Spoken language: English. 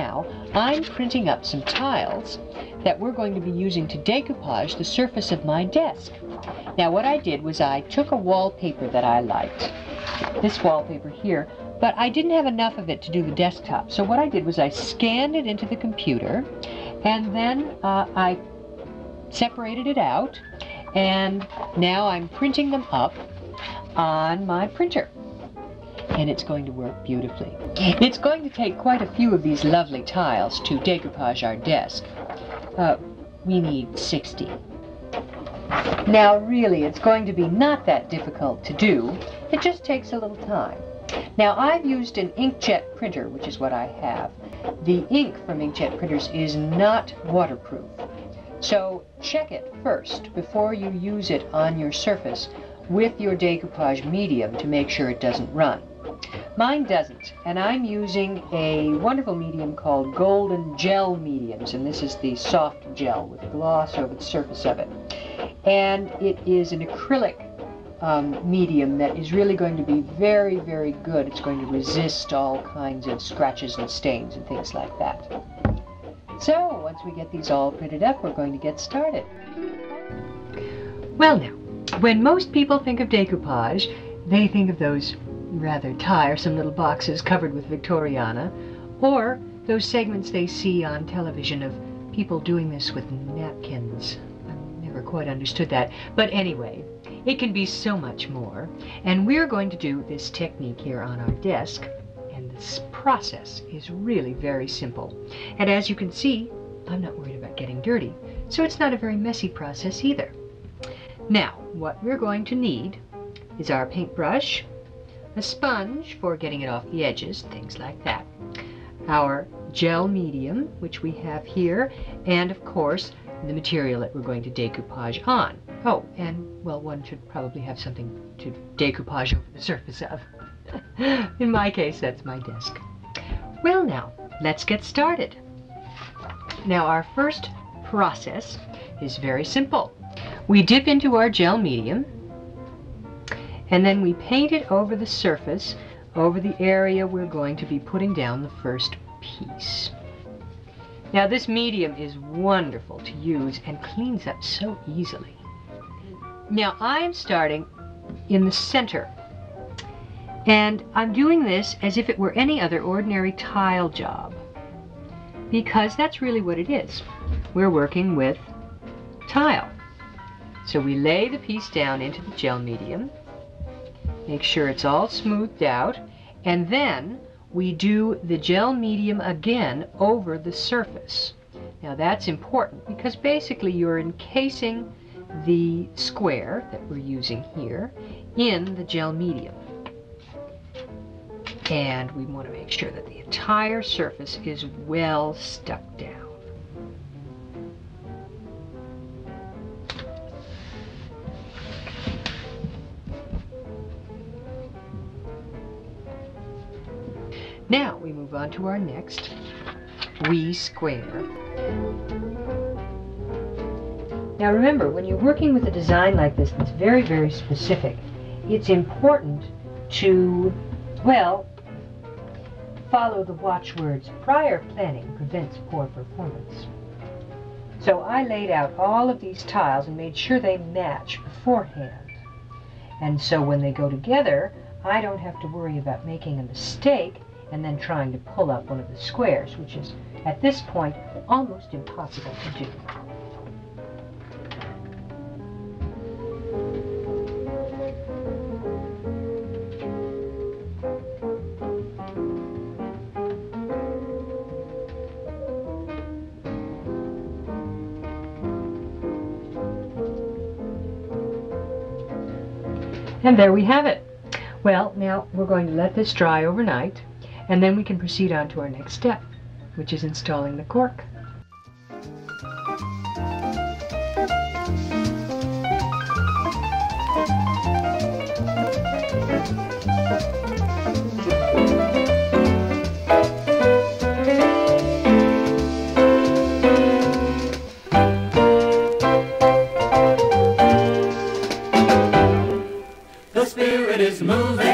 now I'm printing up some tiles that we're going to be using to decoupage the surface of my desk. Now what I did was I took a wallpaper that I liked, this wallpaper here, but I didn't have enough of it to do the desktop. So what I did was I scanned it into the computer, and then I separated it out, and now I'm printing them up on my printer. And it's going to work beautifully. It's going to take quite a few of these lovely tiles to decoupage our desk. We need 60. Now really, it's going to be not that difficult to do. It just takes a little time. Now I've used an inkjet printer, which is what I have. The ink from inkjet printers is not waterproof. So check it first before you use it on your surface with your decoupage medium to make sure it doesn't run. Mine doesn't, and I'm using a wonderful medium called Golden Gel Mediums, and this is the soft gel with gloss over the surface of it. And it is an acrylic medium that is really going to be very, very good. It's going to resist all kinds of scratches and stains and things like that. So, once we get these all printed up, we're going to get started. Well now, when most people think of decoupage, they think of those rather tiresome little boxes covered with Victoriana, or those segments they see on television of people doing this with napkins. I've never quite understood that, but anyway, it can be so much more, and we're going to do this technique here on our desk, and this process is really very simple. And as you can see, I'm not worried about getting dirty, so it's not a very messy process either. Now, what we're going to need is our paintbrush, a sponge for getting it off the edges, things like that, our gel medium, which we have here, and of course, the material that we're going to decoupage on. Oh, and well, one should probably have something to decoupage over the surface of. In my case, that's my desk. Well now, let's get started. Now, our first process is very simple. We dip into our gel medium, and then we paint it over the surface, over the area we're going to be putting down the first piece. Now this medium is wonderful to use and cleans up so easily. Now I'm starting in the center, and I'm doing this as if it were any other ordinary tile job, because that's really what it is. We're working with tile. So we lay the piece down into the gel medium, make sure it's all smoothed out, and then we do the gel medium again over the surface. Now that's important because basically you're encasing the square that we're using here in the gel medium. And we want to make sure that the entire surface is well stuck down. Now we move on to our next wee square. Now remember, when you're working with a design like this that's very, very specific, it's important to, well, follow the watchwords, prior planning prevents poor performance. So I laid out all of these tiles and made sure they match beforehand. And so when they go together, I don't have to worry about making a mistake and then trying to pull up one of the squares, which is, at this point, almost impossible to do. And there we have it. Well, now we're going to let this dry overnight, and then we can proceed on to our next step, which is installing the cork. The spirit is moving.